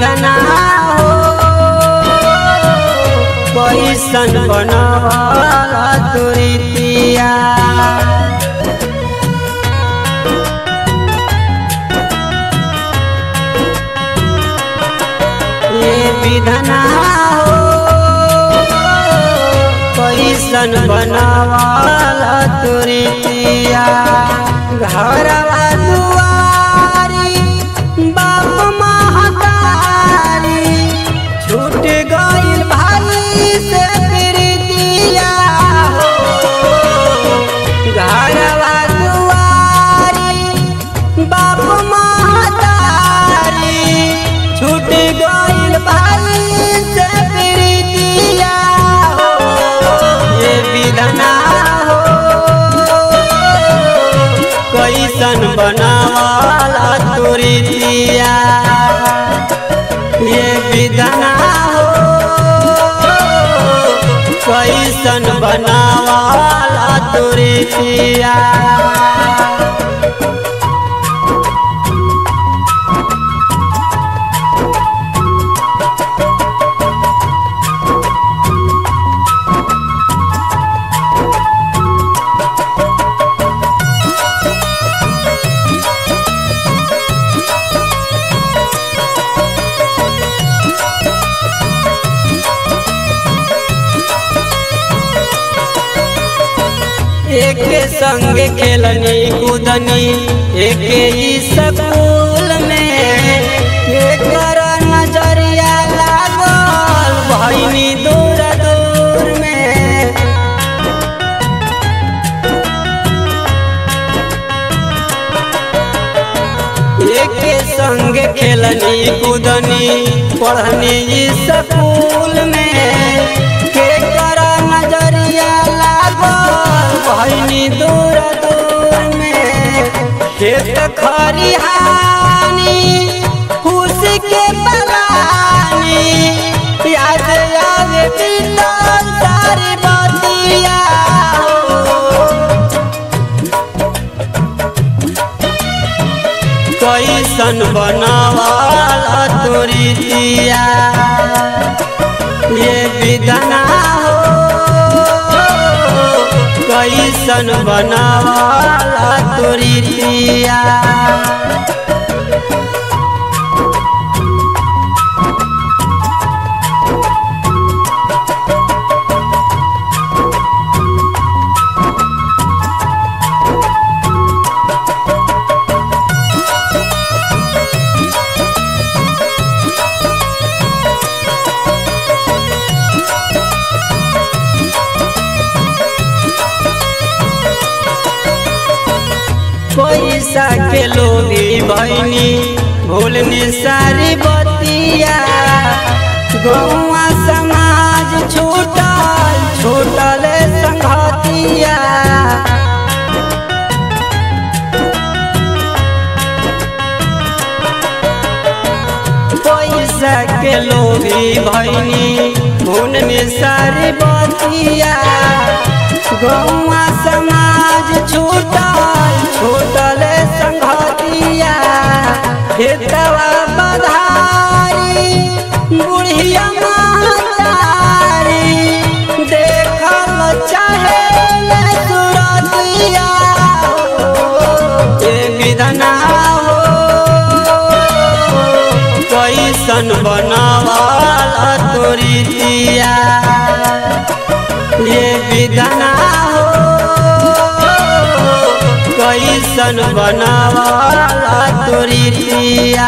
बेदना हो कैसन बनल तुरितिया ये बेदना हो कैसन बनल तुरितिया घरवा दुआरी बाप महतारी छूट गइल भाई से प्रीतिया हो घरवा दुआरी बाप महतारी छूट गइल भाई से प्रीतिया हो ये विधना कैसन बनल तुरितिया ये विधना हो कैसन बनल तुरितिया एक संग खेलनी कूदनी एक ही स्कूल में एक नजरिया लागल भईनी दूर दूर में एक संग खेलनी कूदनी पढ़नी स्कूल में एक नजरिया भईनी दूर दूर में खेत खरिहानी फूस के पलानी याद आवे बिलल तारी बतिया कैसन बनल तुरितिया ये विधना कैसन बनल तुरितिया पैसा के लोभी भईनी भूलनी सारी बतिया गौवा समाज छूटल छूटल संगतिया पैसा के लोभी भईनी भूलनी सारी बतिया गौवा समाज छूटल छूटल संगतिया खेतवा बधारी बुढ़िया महतारी देखल चाहे सुरतिया ये विधना हो कैसन बनल तुरितिया ये विधना हो कैसन बनल तुरितिया।